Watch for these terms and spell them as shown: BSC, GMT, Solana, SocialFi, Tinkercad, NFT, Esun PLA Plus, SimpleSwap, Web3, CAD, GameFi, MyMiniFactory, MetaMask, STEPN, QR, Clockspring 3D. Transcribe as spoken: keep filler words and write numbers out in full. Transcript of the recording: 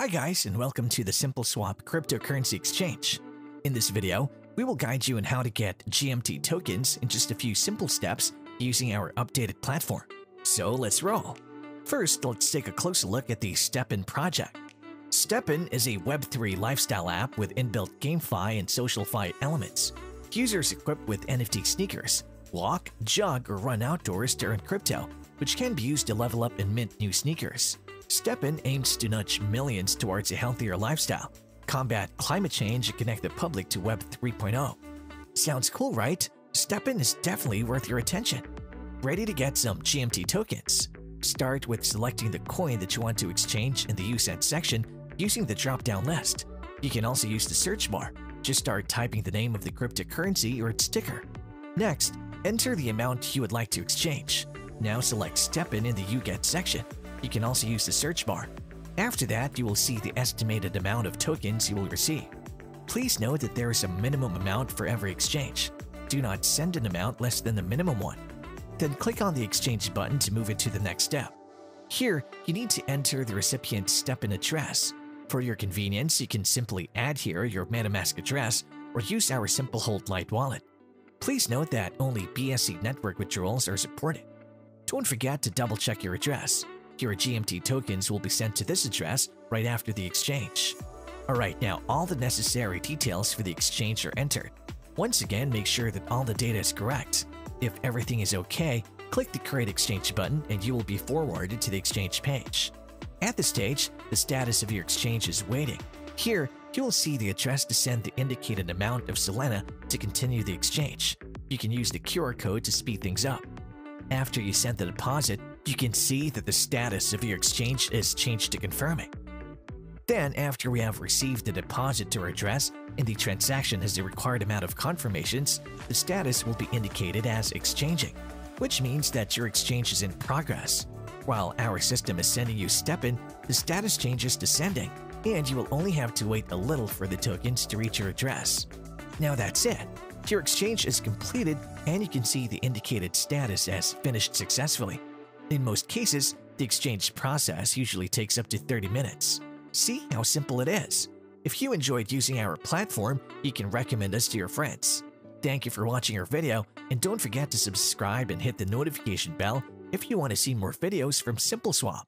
Hi guys, and welcome to the SimpleSwap Cryptocurrency Exchange. In this video, we will guide you in how to get G M T tokens in just a few simple steps using our updated platform. So let's roll. First, let's take a closer look at the STEPN project. STEPN is a web three lifestyle app with inbuilt GameFi and SocialFi elements. Users equipped with N F T sneakers walk, jog, or run outdoors to earn crypto, which can be used to level up and mint new sneakers. STEPN aims to nudge millions towards a healthier lifestyle, combat climate change, and connect the public to Web three point oh. Sounds cool, right? STEPN is definitely worth your attention. Ready to get some G M T tokens? Start with selecting the coin that you want to exchange in the U S E T section using the drop-down list. You can also use the search bar. Just start typing the name of the cryptocurrency or its sticker. Next, enter the amount you would like to exchange. Now select STEPN in the U G E T section. You can also use the search bar. After that, you will see the estimated amount of tokens you will receive. Please note that there is a minimum amount for every exchange. Do not send an amount less than the minimum one. Then click on the exchange button to move it to the next step. Here, you need to enter the recipient's STEPN address. For your convenience, you can simply add here your MetaMask address or use our SimpleHold Lite wallet. Please note that only B S C network withdrawals are supported. Don't forget to double-check your address. Your G M T tokens will be sent to this address right after the exchange. Alright, now all the necessary details for the exchange are entered. Once again, make sure that all the data is correct. If everything is okay, click the Create Exchange button and you will be forwarded to the exchange page. At this stage, the status of your exchange is waiting. Here, you will see the address to send the indicated amount of Solana to continue the exchange. You can use the Q R code to speed things up. After you send the deposit, you can see that the status of your exchange is changed to confirming. Then, after we have received the deposit to our address and the transaction has the required amount of confirmations, the status will be indicated as exchanging, which means that your exchange is in progress. While our system is sending you STEPN, the status changes to sending, and you will only have to wait a little for the tokens to reach your address. Now that's it. Your exchange is completed, and you can see the indicated status as finished successfully. In most cases, the exchange process usually takes up to thirty minutes. See how simple it is. If you enjoyed using our platform, you can recommend us to your friends. Thank you for watching our video, and don't forget to subscribe and hit the notification bell if you want to see more videos from SimpleSwap.